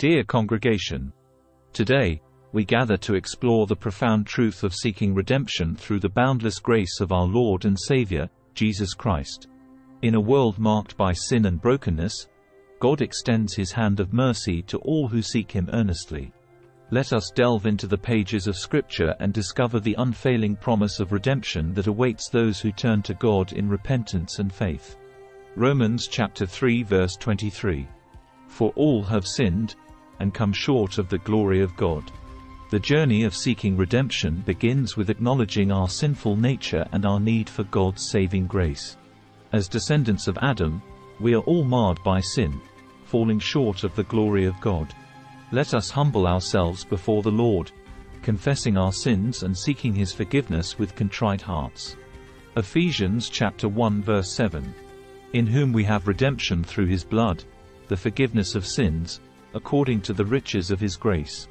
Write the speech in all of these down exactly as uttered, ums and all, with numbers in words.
Dear congregation, today, we gather to explore the profound truth of seeking redemption through the boundless grace of our Lord and Savior, Jesus Christ. In a world marked by sin and brokenness, God extends His hand of mercy to all who seek Him earnestly. Let us delve into the pages of Scripture and discover the unfailing promise of redemption that awaits those who turn to God in repentance and faith. Romans chapter three verse twenty-three. For all have sinned, and come short of the glory of God. The journey of seeking redemption begins with acknowledging our sinful nature and our need for God's saving grace. As descendants of Adam, we are all marred by sin, falling short of the glory of God. Let us humble ourselves before the Lord, confessing our sins and seeking His forgiveness with contrite hearts. Ephesians chapter one verse seven. In whom we have redemption through His blood, the forgiveness of sins, according to the riches of His grace.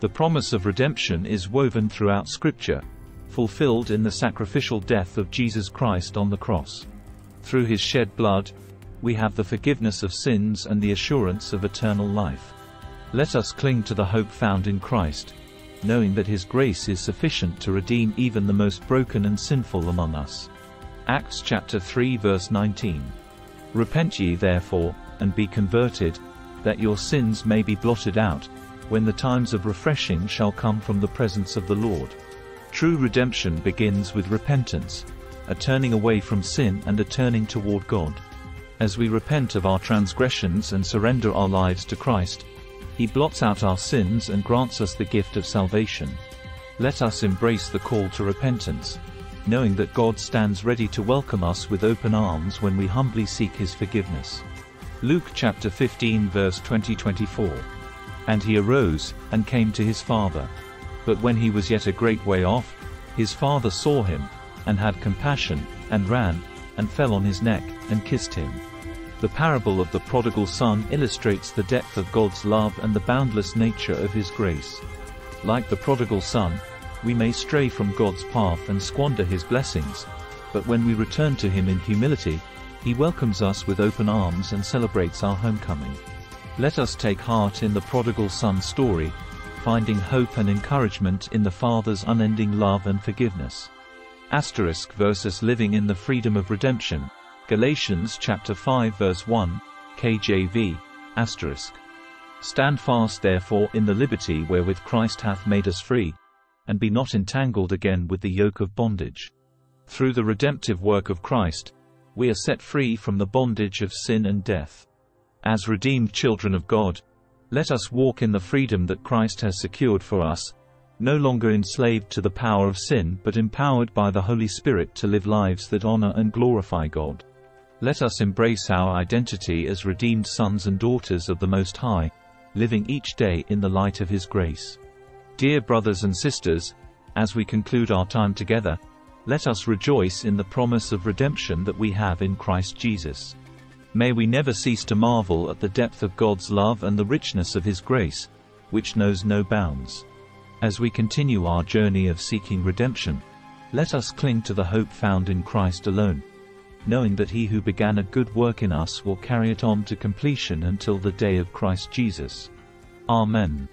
The promise of redemption is woven throughout Scripture, fulfilled in the sacrificial death of Jesus Christ on the cross. Through His shed blood, we have the forgiveness of sins and the assurance of eternal life. Let us cling to the hope found in Christ, knowing that His grace is sufficient to redeem even the most broken and sinful among us. Acts chapter three verse nineteen. Repent ye therefore, and be converted, that your sins may be blotted out, when the times of refreshing shall come from the presence of the Lord. True redemption begins with repentance, a turning away from sin and a turning toward God. As we repent of our transgressions and surrender our lives to Christ, He blots out our sins and grants us the gift of salvation. Let us embrace the call to repentance, knowing that God stands ready to welcome us with open arms when we humbly seek His forgiveness. Luke chapter fifteen verse twenty to twenty-four. And he arose, and came to his father. But when he was yet a great way off, his father saw him, and had compassion, and ran, and fell on his neck, and kissed him. The parable of the prodigal son illustrates the depth of God's love and the boundless nature of His grace. Like the prodigal son, we may stray from God's path and squander His blessings, but when we return to Him in humility, He welcomes us with open arms and celebrates our homecoming. Let us take heart in the prodigal son story, finding hope and encouragement in the Father's unending love and forgiveness. Asterisk versus living in the freedom of redemption. Galatians chapter five verse one, K J V, asterisk. Stand fast therefore in the liberty wherewith Christ hath made us free, and be not entangled again with the yoke of bondage. Through the redemptive work of Christ, we are set free from the bondage of sin and death. As redeemed children of God, let us walk in the freedom that Christ has secured for us, no longer enslaved to the power of sin but empowered by the Holy Spirit to live lives that honor and glorify God. Let us embrace our identity as redeemed sons and daughters of the Most High, living each day in the light of His grace. Dear brothers and sisters, as we conclude our time together, let us rejoice in the promise of redemption that we have in Christ Jesus. May we never cease to marvel at the depth of God's love and the richness of His grace, which knows no bounds. As we continue our journey of seeking redemption, let us cling to the hope found in Christ alone, knowing that He who began a good work in us will carry it on to completion until the day of Christ Jesus. Amen.